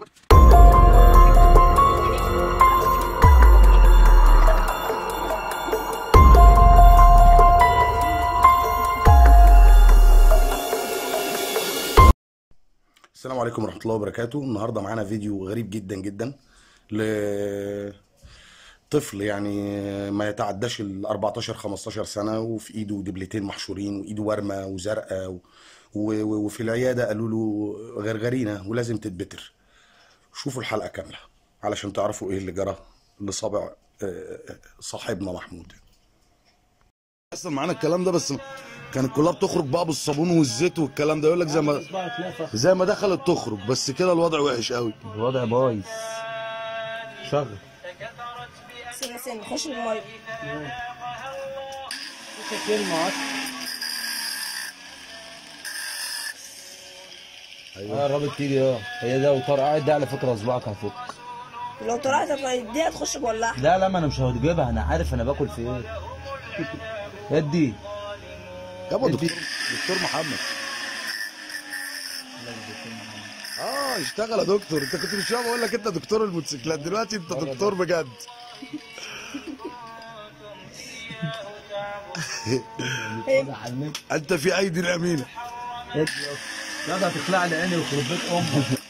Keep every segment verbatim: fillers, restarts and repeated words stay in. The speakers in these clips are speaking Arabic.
السلام عليكم ورحمة الله وبركاته. النهاردة معانا فيديو غريب جدا جدا لطفل يعني ما يتعداش ال أربعتاشر خمستاشر سنة، وفي ايده دبلتين محشورين وايده ورمة وزرقاء، وفي العيادة قالوا له غرغرينا ولازم تتبتر. شوفوا الحلقة كاملة علشان تعرفوا ايه اللي جرى لصابع صاحبنا محمود. اصلا معانا الكلام ده، بس كانت كلها بتخرج بقى بالصابون والزيت والكلام ده، يقول لك زي ما زي ما دخلت تخرج، بس كده الوضع وحش قوي، الوضع بايظ. شغل سنة سنة خش الميه ايوه قربت تيجي. اه هي ده، وطرقعت ده على فكره اصبعك هتفك، لو طرقعت دي هتخش جواها. لا لا ما انا مش هتجيبها، انا عارف انا باكل في ايه. يدي يابا دكتور دكتور محمد. اه اشتغل يا دكتور، انت كنت مش بقول لك انت دكتور الموتوسيكلات، دلوقتي انت دكتور بجد. انت في ايدي الامينه. يدي يا ده تخلع لي عيني وخرب بيت امك.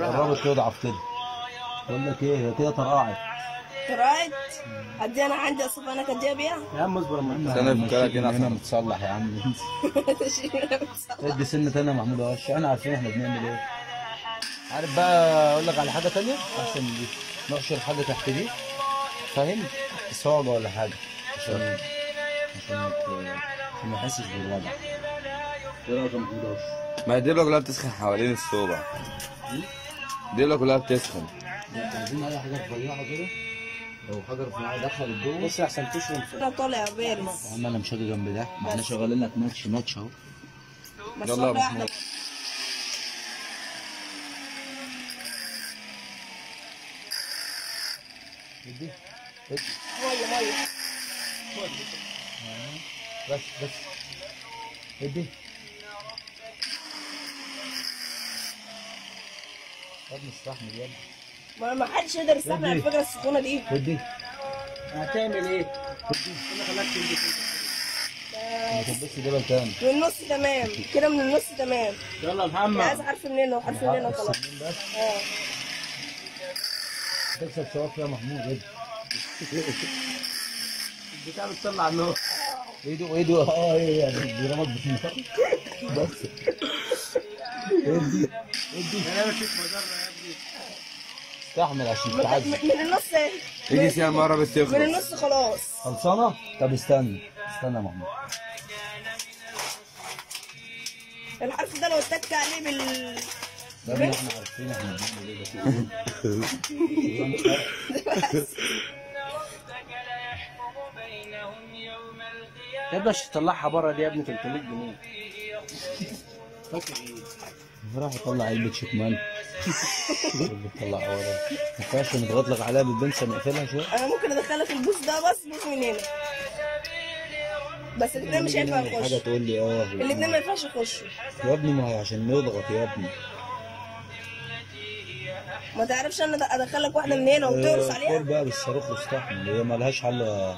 قربت تضعف كده، بقول لك ايه هي كده طرقعت طرقعت قد ايه؟ انا عندي اصلا انا قد ايه بيها يا عم. اصبر اما انا بكلك هنا عشان نتصلح يا عم. ادي سنه ثانيه يا محمود، وش احنا عارفين احنا بنعمل ايه. عارف بقى اقول لك على حاجه ثانيه احسن من دي، نقشر حاجه تحت دي فاهم، صاجه ولا حاجه عشان عشان ما احسش بالوضع. ايه رايك يا محمود؟ ما هي الدبله كلها بتسخن حوالين الصوبع، الدبله كلها بتسخن. انتوا عايزين اي حاجه تضيعها كده، لو حاجه رفيعه دخلت جوه بص احسن تشرب ده طالع بارز. يا عم انا مش هاجي جنب ده، ما احنا شغالين لك ماتش ماتش اهو. يلا يا محمود. ادي ادي ميه ميه بس بس ادي طب مستحمل يلا. ما حدش يقدر يستحمل على فكره السخونه دي. ودي هتعمل ايه؟ ودي انا خلاك تنزل كده بس جبل تاني من النص. تمام كده من النص تمام. يلا يا محمد عايز حرف منين وحرف منين وخلاص. اه تكسب صوابك يا محمود. البتاع بتطلع النور ايده ايده اه ايه يعني بيرمط بالنار بس. ودي ودي انا مش مضره يا ابني، استحمل عشان تتعدي. من النص اهي تيجي فيها مره بس يخلص. من النص خلاص خلصانه. طب استنى استنى يا محمود، الحرف ده لو اتك عليه بال ده احنا عارفين احنا بنعمل ايه. يا ابني عشان تطلعها بره دي يا ابني تلتمية جنيه فاكر ايه؟ راح يطلع علبه شكمان بتطلع ورا، ما ينفعش نتغطلق عليها بالبنسه نقفلها شويه. انا ممكن ادخلها في البوس ده بس مش من هنا، بس الاثنين مش هينفع يخشوا. حاجه تقول لي اه الاثنين ما ينفعش يخشوا يا ابني، ما هي عشان نضغط يا ابني. ما تعرفش انا ادخلك واحده من هنا وتقرص عليها؟ قول بقى بالصاروخ واستحمل، هي مالهاش حل.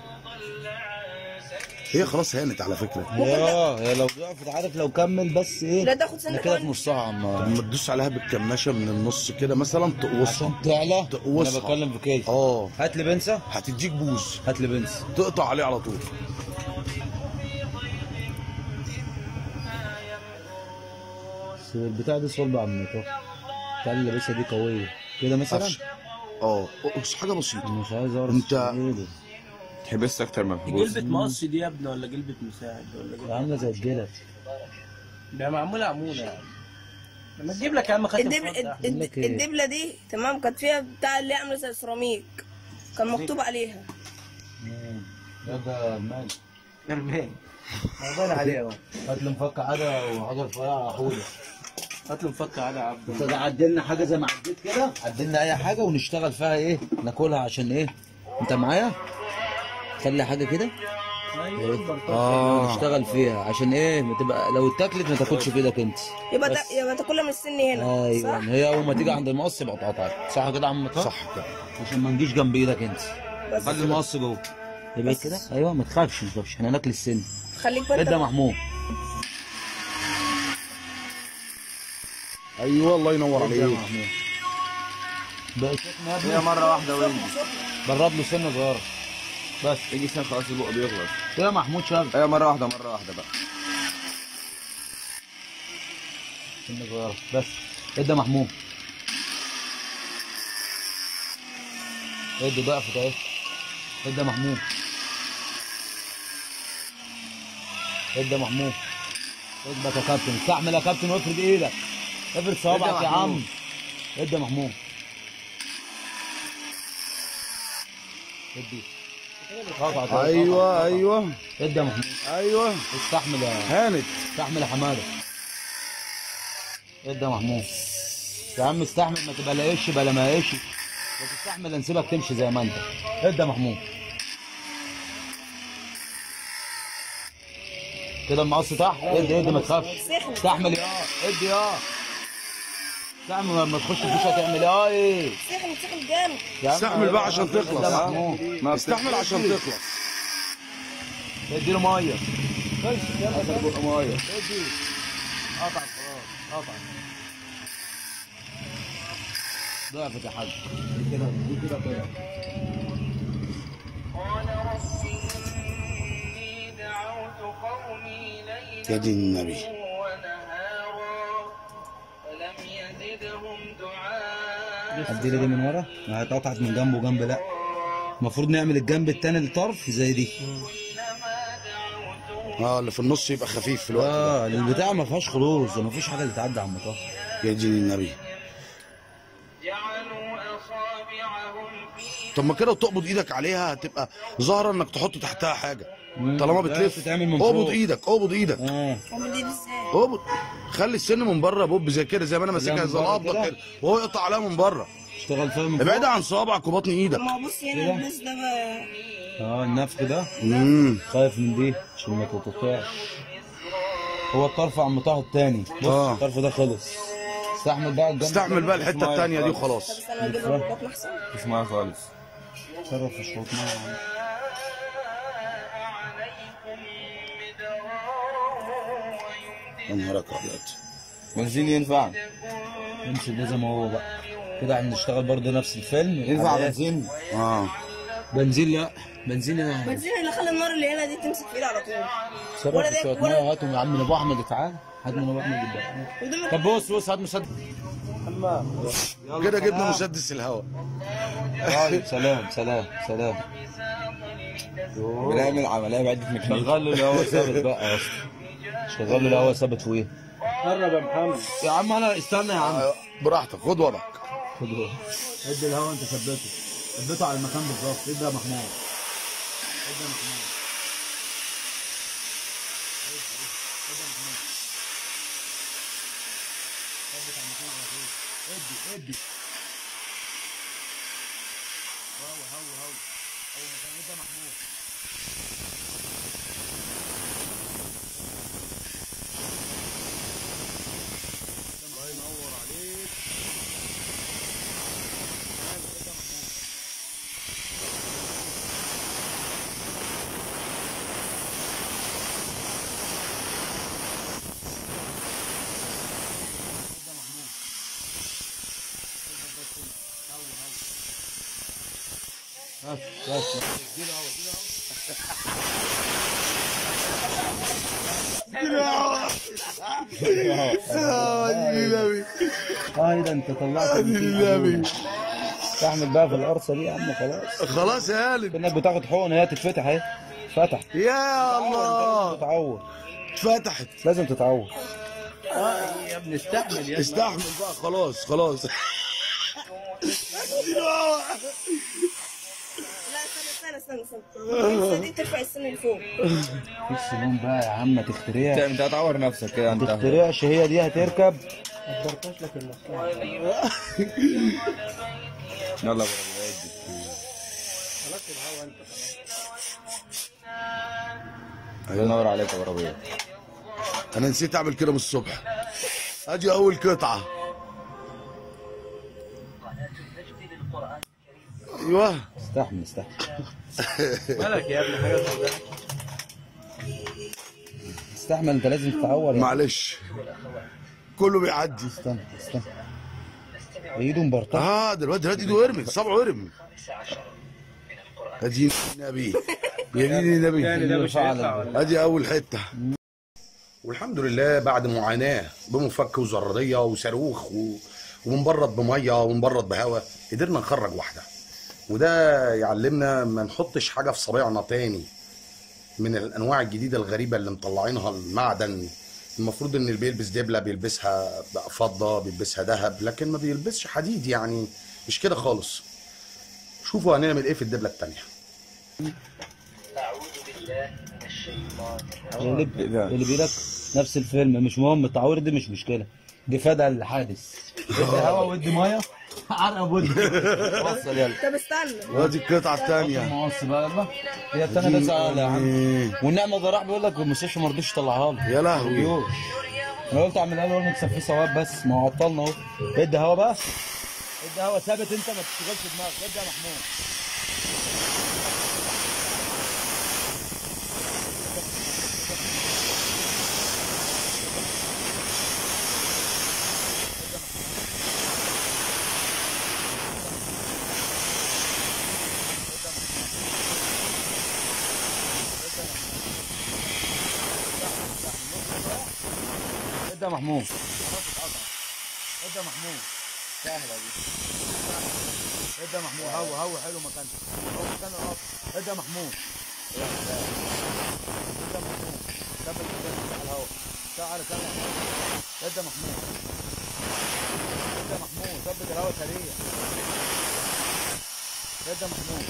هي خلاص هانت على فكره. اه هي لو وقفت عارف لو كمل بس ايه لا تاخد سنه كده في نصها. اما لما تدوس عليها بالكماشه من النص كده مثلا تقوصها عشان تعلى. تقوصها انا بتكلم في كده. اه هات لي بنسه هتديك بوز. هات لي بنسه تقطع عليه على طول. البتاع دي صلبه عم اهو، بتاع اللبسه دي قويه كده مثلا. اه بس حاجه بسيطه مش عايز اعرف انت تحبس اكتر من الحبوس. جلبة مقص دي يا ابني ولا جلبة مساعد ولا جلبة عامله زي الجلد ده معموله عموله يعني. لما تجيب لك يا عم خاتم الدبله دي تمام، كانت فيها بتاع اللي عامله زي السيراميك كان مكتوب عليها. امم ده ده المال المال باين عليه اهو. هات لي مفك عدا وعضل رفيع اخويا، هات لي مفك عدا يا عبد. انت عدلنا حاجه زي ما عديت كده، عدلنا اي حاجه ونشتغل فيها ايه ناكلها عشان ايه. انت معايا؟ خلي حاجه كده اه اشتغل فيها عشان ايه ما تبقى لو اتاكلت ما تاكلش في ايدك انت، يبقى بس... يبقى تاكلها من السن هنا. ايوه هي اول ما تيجي عند المقص يبقى تقطعك، صح كده يا عم مطر؟ صح كده، عشان ما نجيش جنب ايدك انت، خلي المقص جوه يبقى كده. ايوه ما تخافش ما تخافش احنا هناكل السن. خليك بقى كده محمود. ايوه الله ينور عليك. بقت هي مره واحده وينجز، جرب له سنه صغيره بس يجي سنه خلاص البق بيخلص. يا محمود شغل. ايوه مره واحده مره واحده بقى سنه صغيره بس. ادي محمود ادي بقى في اهي. ادي محمود ادي محمود ادبك يا كابتن، استحمل يا كابتن وافرد ايدك، افرد صوابعك يا عم. ادي محمود ادي. ايوه ايوه ادي يا محمود. ايوه استحمل يا هانت، استحمل يا حماده. ادي يا محمود يا عم استحمل، ما تبلاقيش بلا ما ايش، ما تستحمل نسيبك تمشي زي ما انت. ادي يا محمود كده المقص تحت. ادي ادي ما تخافش، استحمل يا ادي يا استحمل، لما تخش الدش هتعمل ايه؟ سخن سخن جامد. استحمل بقى عشان تخلص. ما استحمل عشان تخلص. اديله ميه. خلصت يلا اديله ميه. ادي قطع خلاص قطع. ضعفت يا حاج. دي كده دي كده كده. يا دين النبي. هديلي دي من ورا، ما هتقطعت من جنب وجنب، لا المفروض نعمل الجنب التاني للطرف زي دي. اه اللي في النص يبقى خفيف في الوقت ده. اه البتاع ما فيهاش خروج، ما فيش حاجه اللي تعدي على المطاف. يا دين النبي. طب ما كده تقبض ايدك عليها هتبقى ظاهره انك تحط تحتها حاجه، طالما بتلف اقبض ايدك اقبض ايدك. اه اقبض ايدك ازاي؟ اقبض، خلي السن من بره بوب زي كده، زي ما انا ماسكها زي القبضه كده وهو يقطع عليها من بره. اشتغل فيها من بره، ابعدها عن صوابعك وبطن ايدك. ما بص هنا النفس ده بقى. اه النفخ ده امم خايف من دي عشان ما تتقطعش. هو الطرف على المطاف الثاني. بص آه. الطرف ده خلص، استحمل بقى الجنب، استحمل بقى الحته الثانيه دي وخلاص. طب استنى اجيب البطاط احسن. مش معايا خالص. اتصرف في الشوط معايا. يا نهارك ابيض. بنزين ينفع؟ امشي ده زي ما هو بقى كده، هنشتغل برضه نفس الفيلم. ينفع بنزين؟ اه بنزين لا بنزين انا بنزين اللي خلى النار اللي هنا دي تمسك في ايدي على طول. صرف الشوط معايا وهاتهم يا عم من ابو احمد. تعال هات من ابو احمد جدا. طب بص بص هات مسدس كده، جبنا مسدس الهواء. سلام سلام سلام. بنعمل عمليه بعده ميكانيكا. شغل له الهواء ثابت بقى يا اسطى، شغل له الهواء ثابت فوقيه. قرب يا محمد يا عم. انا استنى يا عم براحتك، خد وضعك خد وضعك. ادي الهواء انت ثبته ثبته على المكان بالظبط. ادي يا محمود ادي يا محمود ادي يا محمود ثبت على المكان على طول. ادي ادي هو هو هو هو مكان. ادي يا محمود بس بس كده اهو كده اهو كده اهو. اه ده انت طلعت النبي. استحمل بقى في القرصه دي يا عم. خلاص خلاص يا هالد انك بتاخد حقن. هي تتفتح اهي. فتحت يا الله. تتعور اتفتحت. لازم تتعور يا ابني. استحمل يا استحمل بقى. خلاص خلاص استنى استنى دي ترفع السن اللي فوق. السنون بقى يا عم ما تخترعش، انت هتعور نفسك كده. انت ما تخترعش، هي دي هتركب. ما تبركش لك اللقطه. يلا بقى ادي خلاص الهوا انت. الله ينور عليك يا ابو ربيع. انا نسيت اعمل كده من الصبح. ادي اول قطعه. ايوه استحمل استحمل. مالك يا ابني حاجه صغيره؟ استحمل انت لازم تتعور يعني. معلش كله بيعدي. استنى استنى ايده مبرطه. اه دلوقتي هات ايده ارمي صبعه ارمي. اديني النبي يديني النبي. ادي اول حته. والحمد لله بعد معاناه بمفك وزراريه وصاروخ و... ومنبرد بميه ومنبرد بهواء قدرنا نخرج واحده. وده يعلمنا ما نحطش حاجه في صابعنا تاني من الانواع الجديده الغريبه اللي مطلعينها المعدن. المفروض ان اللي بيلبس دبله بيلبسها فضه بيلبسها ذهب، لكن ما بيلبسش حديد، يعني مش كده خالص. شوفوا هنعمل ايه في الدبله الثانيه. اعوذ بالله من الشيطان الرجيم. اللي بيقولك نفس الفيلم مش مهم التعوير دي مش مشكله، دي فدى الحادث. ادي هوا وادي ميه عرقه بودي. وصل يلا. طب استنى وادي القطعه الثانيه. نقص بقى يلا. هي الثانيه بس يا عم. والنعمه ده راح بيقول لك المستشفى ما رضيش يطلعها له. يا لهوي. انا قلت اعملها له وانا مكسب فيه ثواب بس ما عطلنا اهو. ادي هوا بقى. ادي هوا ثابت انت ما تشتغلش دماغك. ادي يا محمود. ادى محمود ادى محمود سهله دي. ادى محمود هو هو حلو مكانه هو مكانه اقف. ادى محمود ادى محمود كمل كده على الهوا شعر كمل. ادى محمود ادى محمود ثبت الهوا سريع. ادى محمود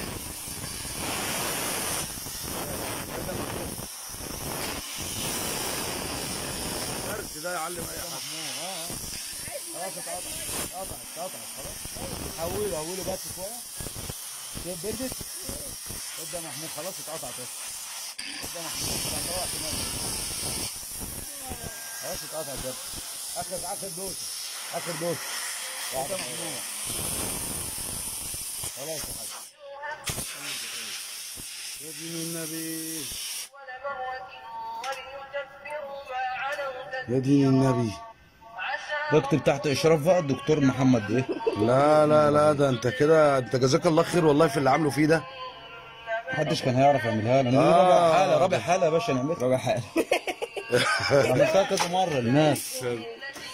ادى محمود ده يعلم اي حاجه. اه اه اتقطعت اتقطعت اتقطعت خلاص. حوله حوله بس شويه. شايف بردت؟ ادى محمود خلاص اتقطعت اهي. ادى محمود اتقطعت خلاص اتقطعت اهي. اخر اخر دوسه اخر دوسه. ادى محمود خلاص يا حاج. يا دين النبي يا دين النبي. بكتب تحت اشراف بقى الدكتور محمد ايه؟ لا لا لا ده انت كده انت جزاك الله خير والله في اللي عامله فيه ده. محدش كان هيعرف يعملها لنا. آه رابع حاله رابع حاله يا باشا نعملها. رابع حاله. عملتها كذا مره للناس.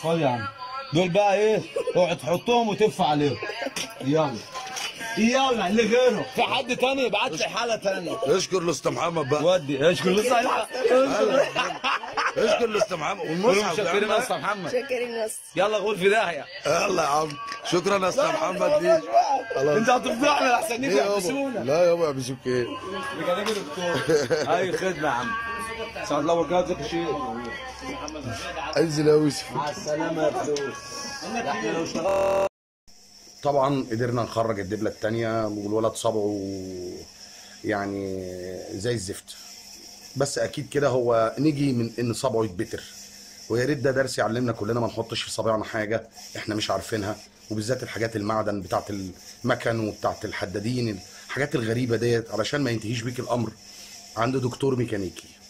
خد يا عم دول بقى ايه؟ اوعى تحطهم وتف عليهم. يلا يلا اللي غيره في حد تاني يبعت لي حاله تانيه. اشكر لاسطى محمد بقى. ودي اشكر لاسطى محمد. اشكر لاسطى محمد والمصحف. شكرا يا اسطى محمد. شكرا يا اسطى. يلا غول في داهيه. يلا يا عم شكرا يا اسطى محمد ليك. انت هتفضحنا احسن نيجي يحبسونا. لا يابا يحبسوك ايه؟ بكلمك دكتور. اي خدمه يا عم. سعد الله وبركاته ازيك يا شيخ؟ انزل يا يوسف. مع السلامه يا فلوس. احنا لو اشتغلنا طبعا قدرنا نخرج الدبله الثانيه والولد صبعه يعني زي الزفت. بس اكيد كده هو نجي من ان صبعه يتبتر. ويا ريت ده درس يعلمنا كلنا ما نحطش في صابعنا حاجه احنا مش عارفينها، وبالذات الحاجات المعدن بتاعه المكن وبتاعه الحدادين الحاجات الغريبه ديت علشان ما ينتهيش بيك الامر عند دكتور ميكانيكي.